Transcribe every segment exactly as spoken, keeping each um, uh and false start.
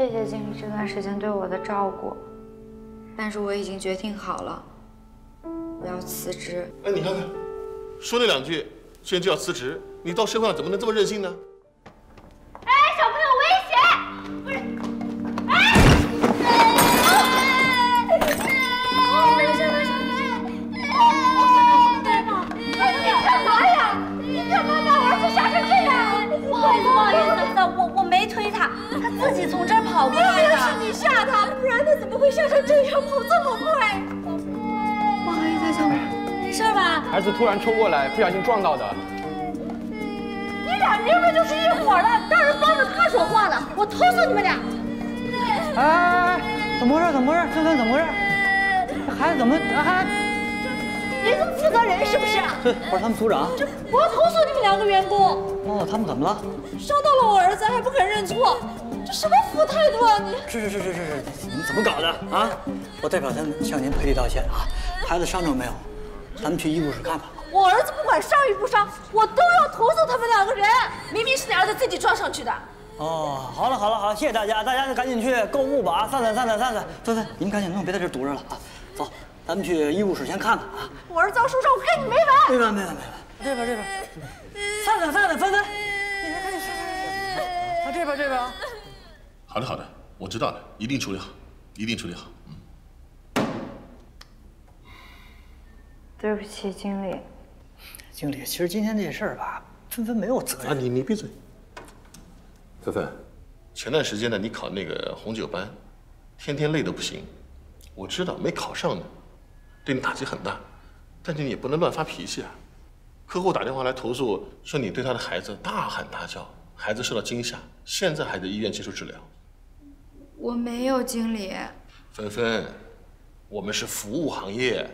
谢谢经理这段时间对我的照顾，但是我已经决定好了，我要辞职。哎，你看看，说那两句，居然就要辞职，你到社会上怎么能这么任性呢？ 自己从这儿跑过来的，是你吓他，不然他怎么会吓成这样，跑这么快？不好意思，小妹，没事吧？儿子突然冲过来，不小心撞到的。你俩明明就是一伙的，当然帮着他说话了，我投诉你们俩！哎哎哎，怎么回事？怎么回事？正芬，怎么回事？这孩子怎么哎？人这么负责人是不是？对，我是他们组长。这我要投诉你们两个员工。哦，他们怎么了？伤到了我儿子，还不肯认错。 这什么服务态度啊！你是是是是是是，你怎么搞的啊？我代表他们向您赔礼道歉啊！孩子伤着没有？咱们去医务室看看。我儿子不管伤与不伤，我都要投诉他们两个人。明明是你儿子自己撞上去的。哦，好了好了好了，谢谢大家，大家赶紧去购物吧啊！散散散散散散，走走，你们赶紧弄，别在这堵着了啊！走，咱们去医务室先看看啊！我儿子要受伤，我看你没完！没完没完没完，这边这边，散散散散分分，你们赶紧散散散，啊这边这边啊。 好的，好的，我知道了，一定处理好，一定处理好。嗯，对不起，经理。经理，其实今天这事儿吧，芬芬没有责任。啊，你你闭嘴。芬芬，前段时间呢，你考那个红酒班，天天累得不行。我知道没考上呢，对你打击很大，但是你也不能乱发脾气啊。客户打电话来投诉说你对他的孩子大喊大叫，孩子受到惊吓，现在还在医院接受治疗。 我没有，经理。芬芬，我们是服务行业。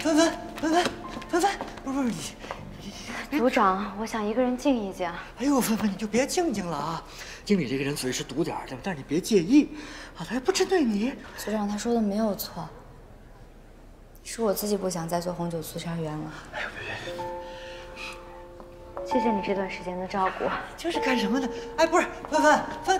芬芬，芬芬，芬芬，不是不是你，组长，我想一个人静一静。哎呦，芬芬，你就别静静了啊！经理这个人嘴是毒点儿，但是你别介意啊，他也不针对你。组长，他说的没有错，是我自己不想再做红酒促销员了。哎呦，别别别！谢谢你这段时间的照顾。这是干什么的？哎，不是，芬芬，芬。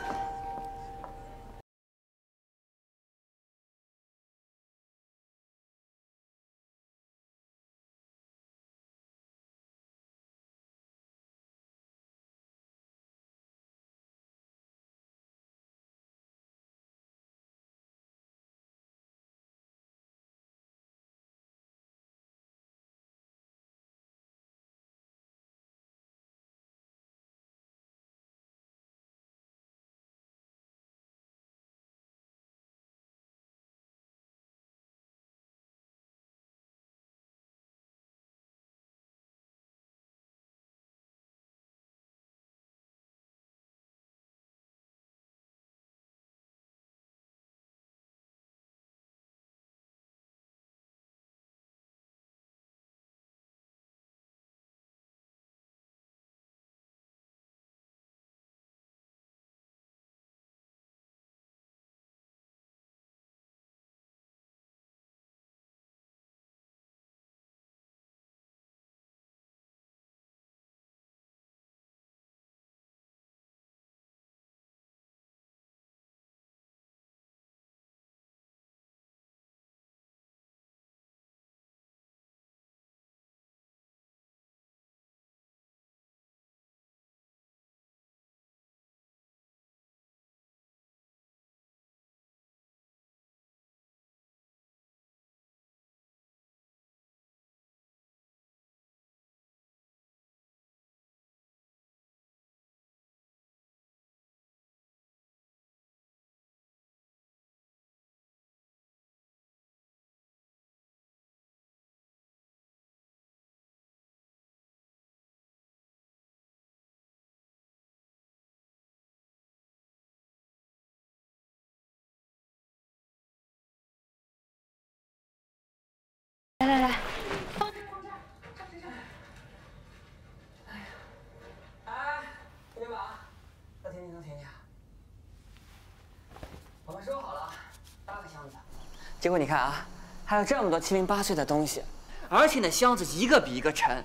结果你看啊，还有这么多七零八碎的东西，而且那箱子一个比一个沉。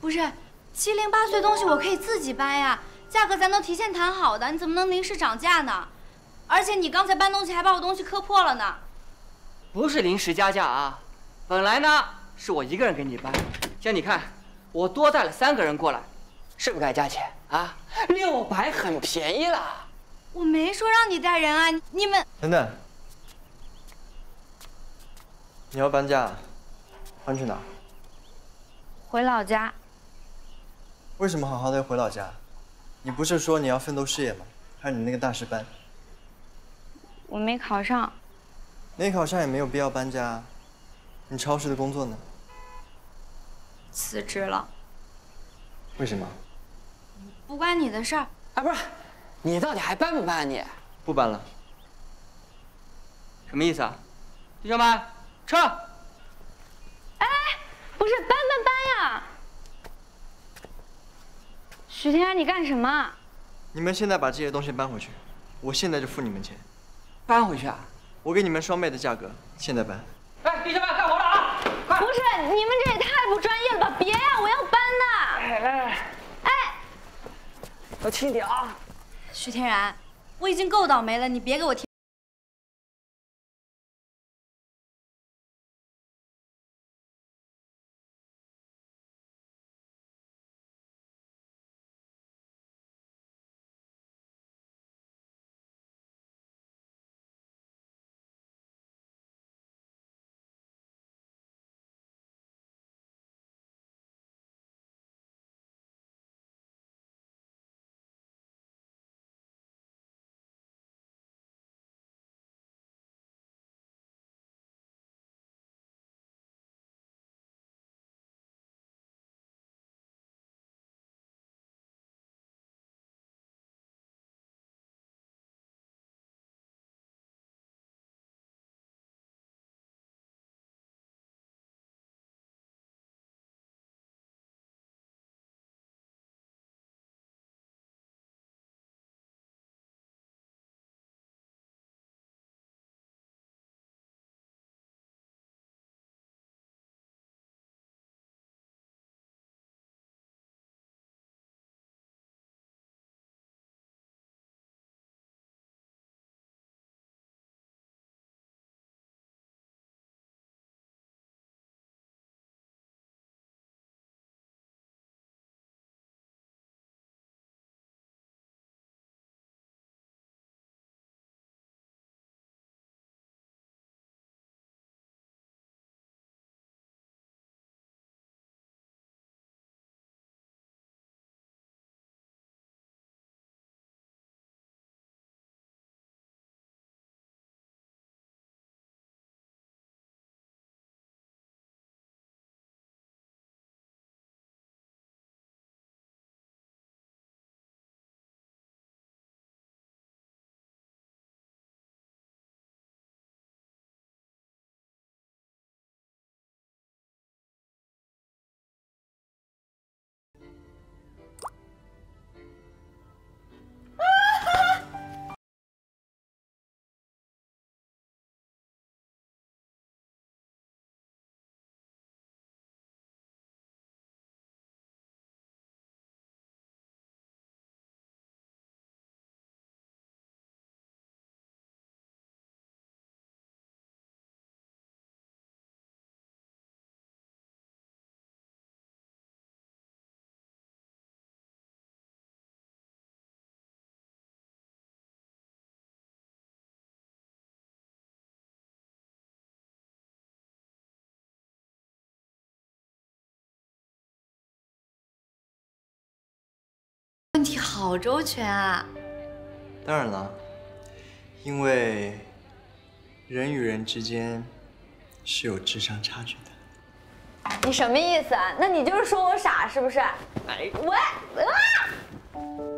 不是，七零八碎东西我可以自己搬呀，价格咱都提前谈好的，你怎么能临时涨价呢？而且你刚才搬东西还把我东西磕破了呢。不是临时加价啊，本来呢是我一个人给你搬，像你看，我多带了三个人过来，是不是该加钱啊？六百很便宜了。 我没说让你带人啊！你们等等，你要搬家，搬去哪？回老家。为什么好好的回老家？你不是说你要奋斗事业吗？还有你那个大师班。我没考上。没考上也没有必要搬家啊。你超市的工作呢？辞职了。为什么？不关你的事儿。啊，不是。 你到底还搬不搬啊？你不搬了，什么意思啊？弟兄们，撤！哎，不是搬搬搬呀！许天然，你干什么？你们现在把这些东西搬回去，我现在就付你们钱。搬回去啊？我给你们双倍的价格，现在搬。哎，弟兄们，干活了啊！快！不是，你们这也太不专业了吧！别呀，我要搬的。哎哎哎！我轻一点啊。 徐天然，我已经够倒霉了，你别给我添。问题好周全啊！当然了，因为人与人之间是有智商差距的。你什么意思啊？那你就是说我傻是不是？哎，我啊！